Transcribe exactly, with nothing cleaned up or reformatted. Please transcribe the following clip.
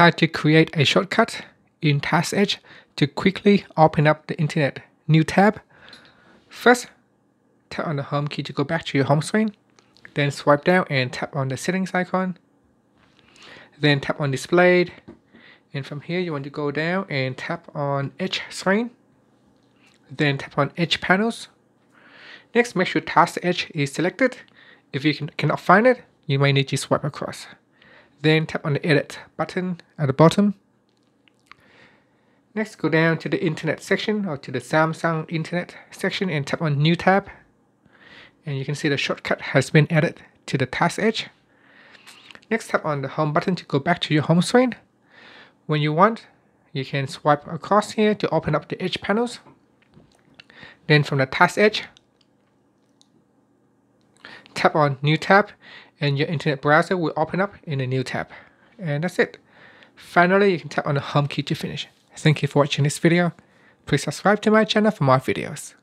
how to create a shortcut in Tasks Edge to quickly open up the internet. New tab. First, tap on the home key to go back to your home screen. Then swipe down and tap on the settings icon. Then tap on displayed. And from here, you want to go down and tap on Edge screen. Then tap on Edge panels. Next, make sure Tasks Edge is selected. If you can, cannot find it, you may need to swipe across. Then tap on the edit button at the bottom. Next, go down to the internet section or to the Samsung internet section and tap on new tab. And you can see the shortcut has been added to the Tasks Edge. Next, tap on the home button to go back to your home screen. When you want, you can swipe across here to open up the edge panels. Then from the Tasks Edge, tap on new tab and your internet browser will open up in a new tab. And that's it. Finally, you can tap on the home key to finish. Thank you for watching this video. Please subscribe to my channel for more videos.